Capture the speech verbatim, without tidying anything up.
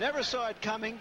Never saw it coming.